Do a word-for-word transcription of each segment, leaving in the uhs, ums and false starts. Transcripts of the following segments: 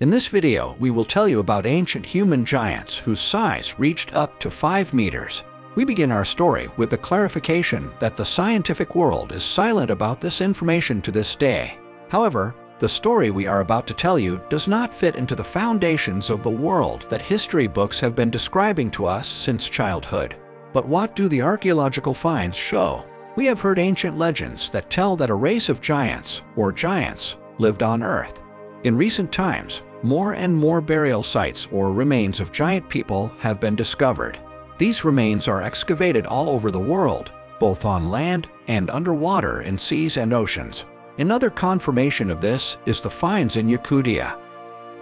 In this video, we will tell you about ancient human giants whose size reached up to five meters. We begin our story with the clarification that the scientific world is silent about this information to this day. However, the story we are about to tell you does not fit into the foundations of the world that history books have been describing to us since childhood. But what do the archaeological finds show? We have heard ancient legends that tell that a race of giants, or giants, lived on Earth. In recent times, more and more burial sites or remains of giant people have been discovered. These remains are excavated all over the world, both on land and underwater in seas and oceans. Another confirmation of this is the finds in Yakutia.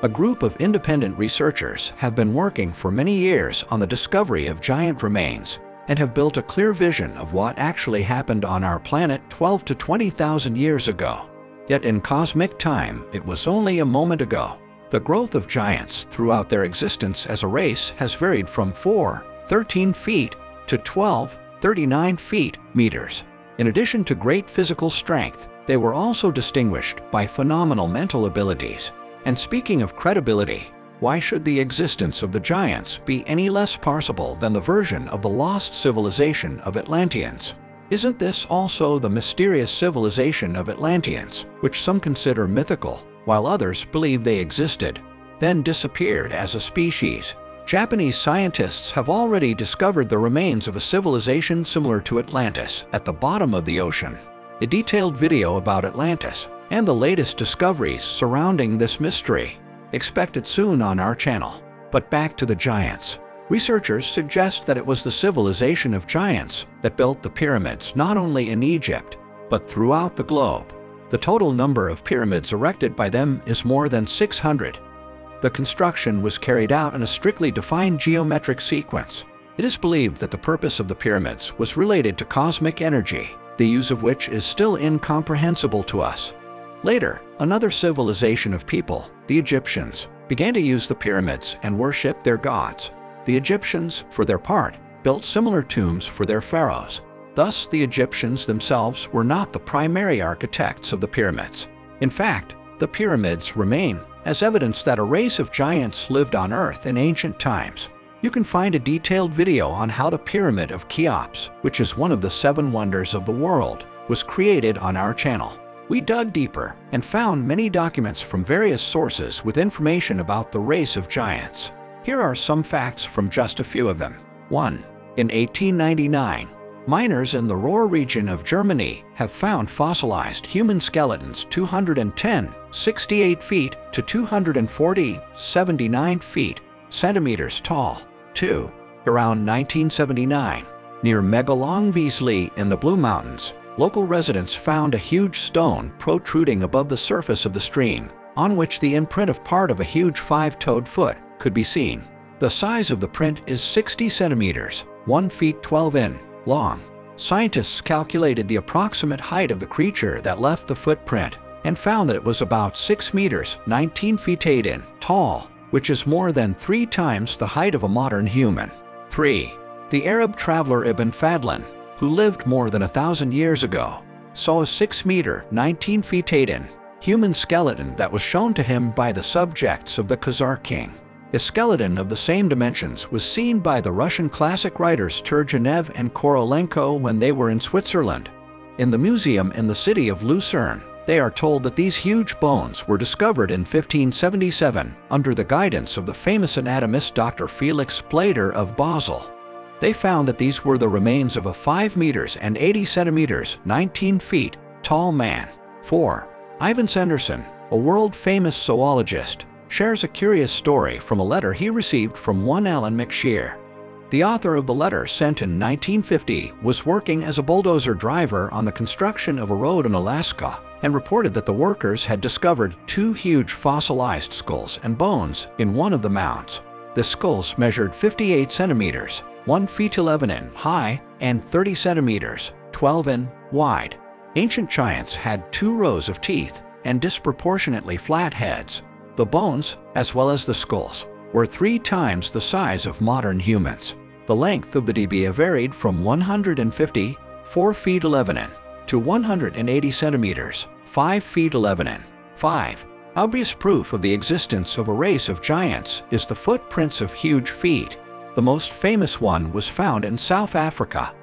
A group of independent researchers have been working for many years on the discovery of giant remains and have built a clear vision of what actually happened on our planet twelve to twenty thousand years ago. Yet in cosmic time, it was only a moment ago. The growth of giants throughout their existence as a race has varied from four, thirteen feet to twelve, thirty-nine feet meters. In addition to great physical strength, they were also distinguished by phenomenal mental abilities. And speaking of credibility, why should the existence of the giants be any less possible than the version of the lost civilization of Atlanteans? Isn't this also the mysterious civilization of Atlanteans, which some consider mythical, while others believe they existed, then disappeared as a species? Japanese scientists have already discovered the remains of a civilization similar to Atlantis at the bottom of the ocean. A detailed video about Atlantis and the latest discoveries surrounding this mystery expected soon on our channel. But back to the giants. Researchers suggest that it was the civilization of giants that built the pyramids not only in Egypt, but throughout the globe. The total number of pyramids erected by them is more than six hundred. The construction was carried out in a strictly defined geometric sequence. It is believed that the purpose of the pyramids was related to cosmic energy, the use of which is still incomprehensible to us. Later, another civilization of people, the Egyptians, began to use the pyramids and worship their gods. The Egyptians, for their part, built similar tombs for their pharaohs. Thus, the Egyptians themselves were not the primary architects of the pyramids. In fact, the pyramids remain as evidence that a race of giants lived on Earth in ancient times. You can find a detailed video on how the Pyramid of Cheops, which is one of the seven wonders of the world, was created on our channel. We dug deeper and found many documents from various sources with information about the race of giants. Here are some facts from just a few of them. one. In eighteen ninety-nine, miners in the Ruhr region of Germany have found fossilized human skeletons two hundred ten, sixty-eight feet to two hundred forty, seventy-nine feet, centimeters tall. two. Around nineteen seventy-nine, near Megalongvisli in the Blue Mountains, local residents found a huge stone protruding above the surface of the stream, on which the imprint of part of a huge five-toed foot could be seen. The size of the print is sixty centimeters, one feet twelve inches, long. Scientists calculated the approximate height of the creature that left the footprint and found that it was about six meters, nineteen feet eight inches, tall, which is more than three times the height of a modern human. three. The Arab traveler Ibn Fadlan, who lived more than a thousand years ago, saw a six meter, nineteen feet eight inches, human skeleton that was shown to him by the subjects of the Khazar king. A skeleton of the same dimensions was seen by the Russian classic writers Turgenev and Korolenko when they were in Switzerland. In the museum in the city of Lucerne, they are told that these huge bones were discovered in fifteen seventy-seven under the guidance of the famous anatomist Doctor Felix Splater of Basel. They found that these were the remains of a five meters and eighty centimeters, nineteen feet, tall man. four. Ivan Sanderson, a world-famous zoologist, shares a curious story from a letter he received from one Alan McShear. The author of the letter, sent in nineteen fifty, was working as a bulldozer driver on the construction of a road in Alaska and reported that the workers had discovered two huge fossilized skulls and bones in one of the mounds. The skulls measured fifty-eight centimeters, one feet eleven inches high, and thirty centimeters, twelve inches wide. Ancient giants had two rows of teeth and disproportionately flat heads. The bones, as well as the skulls, were three times the size of modern humans. The length of the dibia varied from one hundred fifty, four feet eleven inches, to one hundred eighty centimeters, five feet eleven inches. five. Obvious proof of the existence of a race of giants is the footprints of huge feet. The most famous one was found in South Africa.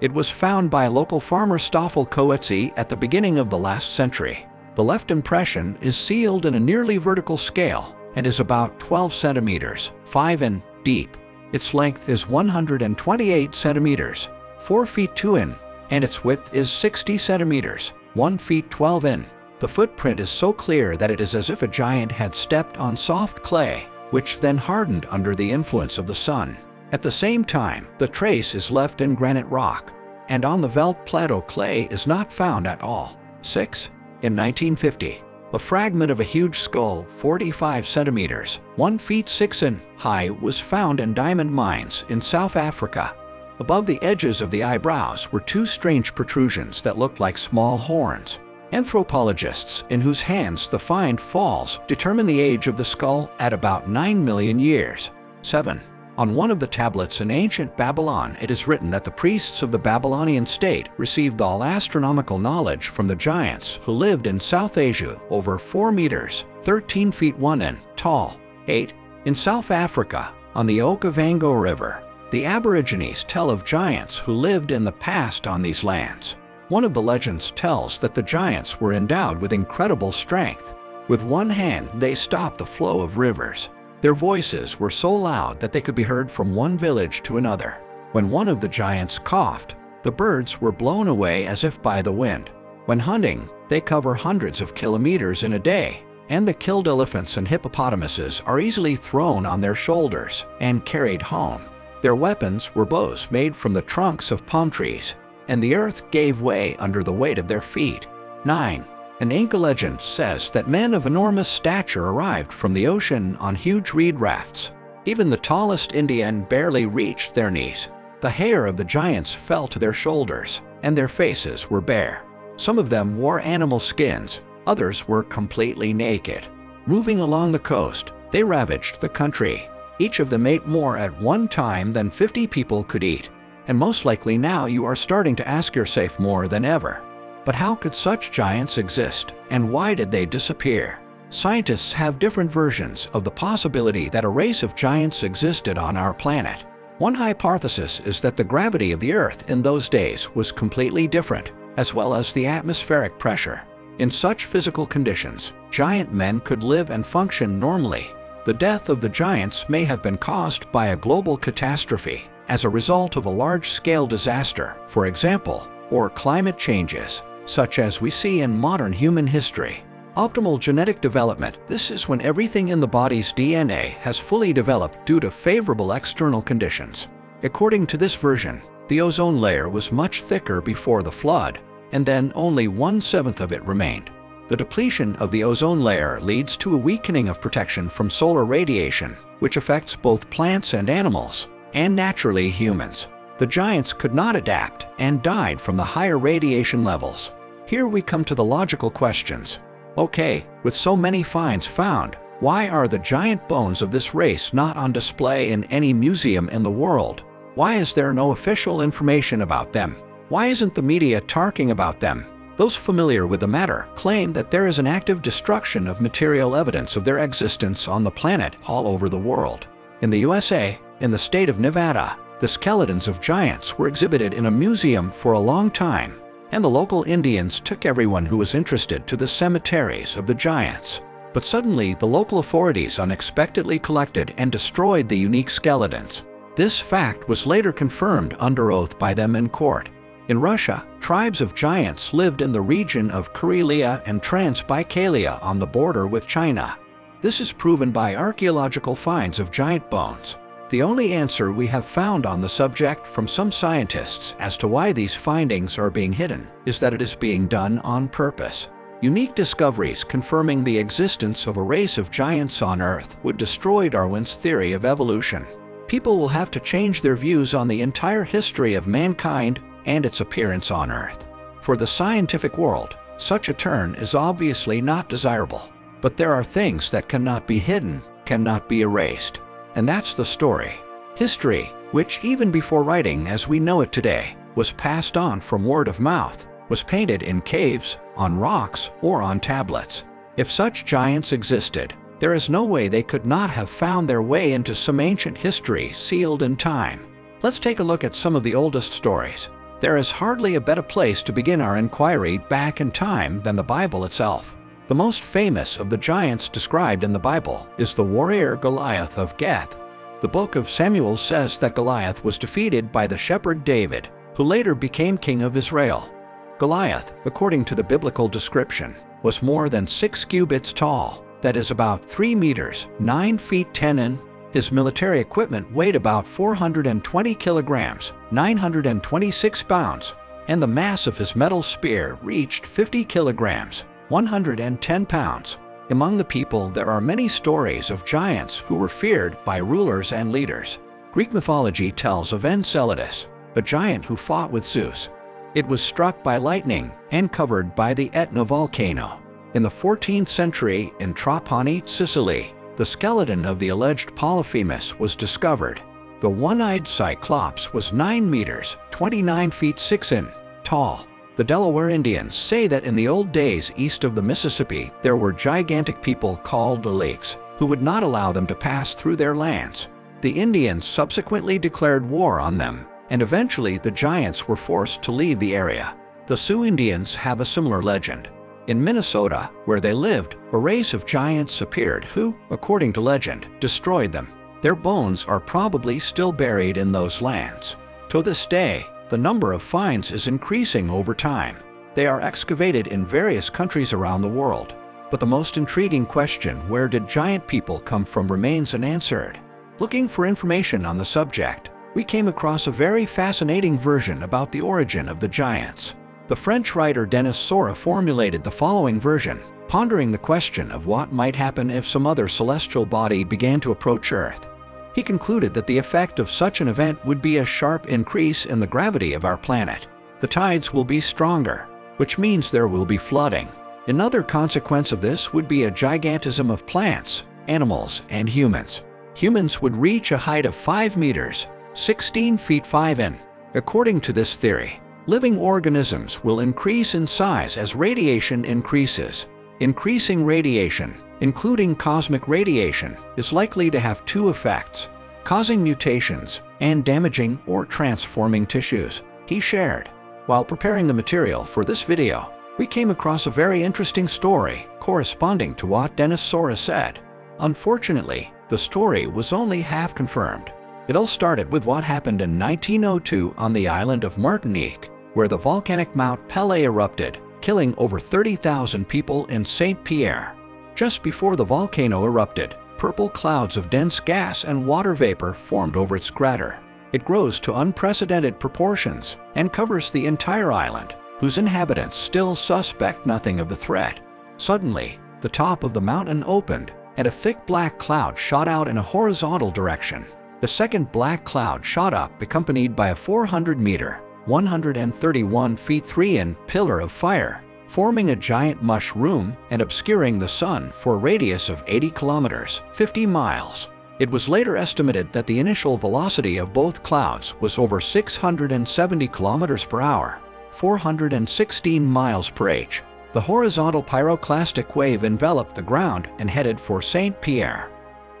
It was found by local farmer Stoffel Koetze at the beginning of the last century. The left impression is sealed in a nearly vertical scale and is about twelve centimeters, five inches deep. Its length is one hundred twenty-eight centimeters, four feet two inches, and its width is sixty centimeters, one feet twelve inches. The footprint is so clear that it is as if a giant had stepped on soft clay, which then hardened under the influence of the sun. At the same time, the trace is left in granite rock, and on the Veldt Plateau clay is not found at all. six. In nineteen fifty, a fragment of a huge skull forty-five centimeters, one feet six inches high was found in diamond mines in South Africa. Above the edges of the eyebrows were two strange protrusions that looked like small horns. Anthropologists, in whose hands the find falls, determine the age of the skull at about nine million years. seven. On one of the tablets in ancient Babylon, it is written that the priests of the Babylonian state received all astronomical knowledge from the giants who lived in South Asia over four meters, thirteen feet one inch tall. eight. In South Africa, on the Okavango River, the Aborigines tell of giants who lived in the past on these lands. One of the legends tells that the giants were endowed with incredible strength. With one hand, they stopped the flow of rivers. Their voices were so loud that they could be heard from one village to another. When one of the giants coughed, the birds were blown away as if by the wind. When hunting, they cover hundreds of kilometers in a day, and the killed elephants and hippopotamuses are easily thrown on their shoulders and carried home. Their weapons were bows made from the trunks of palm trees, and the earth gave way under the weight of their feet. nine. An Inca legend says that men of enormous stature arrived from the ocean on huge reed rafts. Even the tallest Indian barely reached their knees. The hair of the giants fell to their shoulders, and their faces were bare. Some of them wore animal skins, others were completely naked. Moving along the coast, they ravaged the country. Each of them ate more at one time than fifty people could eat. And most likely now you are starting to ask yourself more than ever. But how could such giants exist, and why did they disappear? Scientists have different versions of the possibility that a race of giants existed on our planet. One hypothesis is that the gravity of the Earth in those days was completely different, as well as the atmospheric pressure. In such physical conditions, giant men could live and function normally. The death of the giants may have been caused by a global catastrophe, as a result of a large-scale disaster, for example, or climate changes, such as we see in modern human history. Optimal genetic development. This is when everything in the body's D N A has fully developed due to favorable external conditions. According to this version, the ozone layer was much thicker before the flood, and then only one-seventh of it remained. The depletion of the ozone layer leads to a weakening of protection from solar radiation, which affects both plants and animals, and naturally humans. The giants could not adapt and died from the higher radiation levels. Here we come to the logical questions. Okay, with so many finds found, why are the giant bones of this race not on display in any museum in the world? Why is there no official information about them? Why isn't the media talking about them? Those familiar with the matter claim that there is an active destruction of material evidence of their existence on the planet all over the world. In the U S A, in the state of Nevada, the skeletons of giants were exhibited in a museum for a long time, and the local Indians took everyone who was interested to the cemeteries of the giants. But suddenly, the local authorities unexpectedly collected and destroyed the unique skeletons. This fact was later confirmed under oath by them in court. In Russia, tribes of giants lived in the region of Karelia and Transbaikalia on the border with China. This is proven by archaeological finds of giant bones. The only answer we have found on the subject from some scientists as to why these findings are being hidden is that it is being done on purpose. Unique discoveries confirming the existence of a race of giants on Earth would destroy Darwin's theory of evolution. People will have to change their views on the entire history of mankind and its appearance on Earth. For the scientific world, such a turn is obviously not desirable. But there are things that cannot be hidden, cannot be erased. And that's the story. History, which even before writing as we know it today, was passed on from word of mouth, was painted in caves, on rocks, or on tablets. If such giants existed, there is no way they could not have found their way into some ancient history sealed in time. Let's take a look at some of the oldest stories. There is hardly a better place to begin our inquiry back in time than the Bible itself. The most famous of the giants described in the Bible is the warrior Goliath of Gath. The book of Samuel says that Goliath was defeated by the shepherd David, who later became king of Israel. Goliath, according to the biblical description, was more than six cubits tall, that is about three meters, nine feet ten inches. His military equipment weighed about four hundred twenty kilograms, nine hundred twenty-six pounds, and the mass of his metal spear reached fifty kilograms, one hundred ten pounds. Among the people, there are many stories of giants who were feared by rulers and leaders. Greek mythology tells of Enceladus, a giant who fought with Zeus. It was struck by lightning and covered by the Etna volcano. In the fourteenth century, in Trapani, Sicily, the skeleton of the alleged Polyphemus was discovered. The one-eyed Cyclops was nine meters, twenty-nine feet six inches tall. The Delaware Indians say that in the old days east of the Mississippi, there were gigantic people called Laliks who would not allow them to pass through their lands. The Indians subsequently declared war on them, and eventually the giants were forced to leave the area. The Sioux Indians have a similar legend. In Minnesota, where they lived, a race of giants appeared who, according to legend, destroyed them. Their bones are probably still buried in those lands. To this day, the number of finds is increasing over time. They are excavated in various countries around the world. But the most intriguing question, where did giant people come from, remains unanswered. Looking for information on the subject, we came across a very fascinating version about the origin of the giants. The French writer Denis Soura formulated the following version, pondering the question of what might happen if some other celestial body began to approach Earth. He concluded that the effect of such an event would be a sharp increase in the gravity of our planet. The tides will be stronger, which means there will be flooding. Another consequence of this would be a gigantism of plants, animals, and humans. Humans would reach a height of five meters, sixteen feet five inches. According to this theory, living organisms will increase in size as radiation increases. Increasing radiation, including cosmic radiation, is likely to have two effects, causing mutations and damaging or transforming tissues, he shared. While preparing the material for this video, we came across a very interesting story corresponding to what Denis Soura said. Unfortunately, the story was only half confirmed. It all started with what happened in nineteen oh two on the island of Martinique, where the volcanic Mount Pelée erupted, killing over thirty thousand people in Saint-Pierre. Just before the volcano erupted, purple clouds of dense gas and water vapor formed over its crater. It grows to unprecedented proportions and covers the entire island, whose inhabitants still suspect nothing of the threat. Suddenly, the top of the mountain opened, and a thick black cloud shot out in a horizontal direction. The second black cloud shot up, accompanied by a four hundred meter, one hundred thirty-one feet three inch pillar of fire, forming a giant mushroom and obscuring the sun for a radius of eighty kilometers, fifty miles. It was later estimated that the initial velocity of both clouds was over six hundred seventy kilometers per hour, four hundred sixteen miles per hour. The horizontal pyroclastic wave enveloped the ground and headed for Saint-Pierre.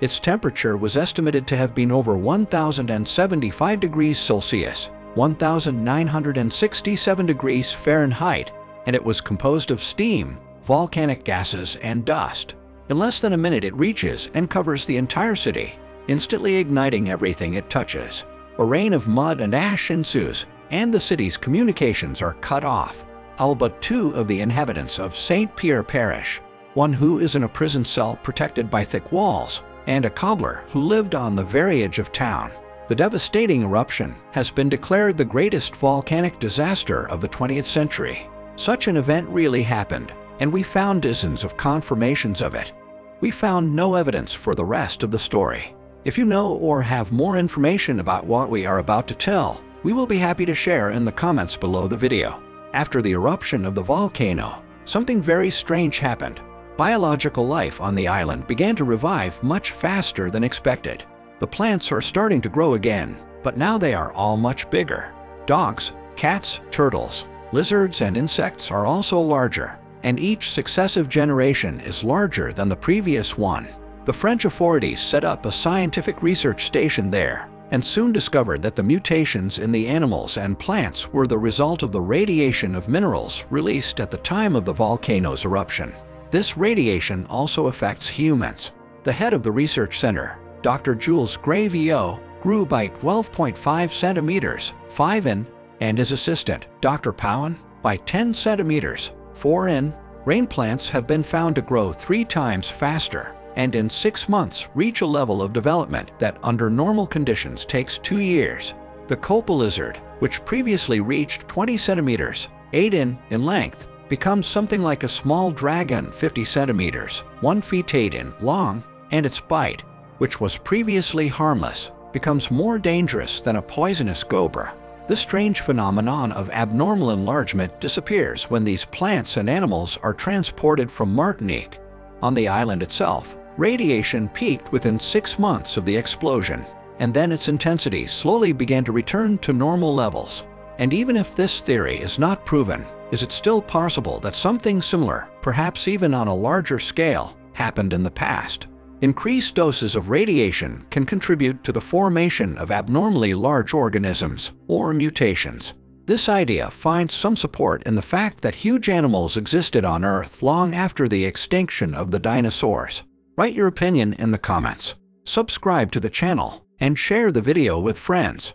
Its temperature was estimated to have been over one thousand seventy-five degrees Celsius, one thousand nine hundred sixty-seven degrees Fahrenheit, and it was composed of steam, volcanic gases, and dust. In less than a minute, it reaches and covers the entire city, instantly igniting everything it touches. A rain of mud and ash ensues, and the city's communications are cut off. All but two of the inhabitants of Saint-Pierre perish, one who is in a prison cell protected by thick walls, and a cobbler who lived on the very edge of town. The devastating eruption has been declared the greatest volcanic disaster of the twentieth century. Such an event really happened, and we found dozens of confirmations of it. We found no evidence for the rest of the story. If you know or have more information about what we are about to tell, we will be happy to share in the comments below the video. After the eruption of the volcano, something very strange happened. Biological life on the island began to revive much faster than expected. The plants are starting to grow again, but now they are all much bigger. Dogs, cats, turtles, lizards, and insects are also larger. and each successive generation is larger than the previous one. The French authorities set up a scientific research station there and soon discovered that the mutations in the animals and plants were the result of the radiation of minerals released at the time of the volcano's eruption. This radiation also affects humans. The head of the research center, Doctor Jules Graviau, grew by twelve point five centimeters, five inches, and his assistant, Doctor Powen, by ten centimeters, four inches. Rain plants have been found to grow three times faster and in six months reach a level of development that under normal conditions takes two years. The copa lizard, which previously reached twenty centimeters, eight inches in length, becomes something like a small dragon fifty centimeters, one foot eight inches long, and its bite, which was previously harmless, becomes more dangerous than a poisonous cobra. This strange phenomenon of abnormal enlargement disappears when these plants and animals are transported from Martinique. On the island itself, radiation peaked within six months of the explosion, and then its intensity slowly began to return to normal levels. And even if this theory is not proven, is it still possible that something similar, perhaps even on a larger scale, happened in the past? Increased doses of radiation can contribute to the formation of abnormally large organisms or mutations. This idea finds some support in the fact that huge animals existed on Earth long after the extinction of the dinosaurs. Write your opinion in the comments, subscribe to the channel, and share the video with friends.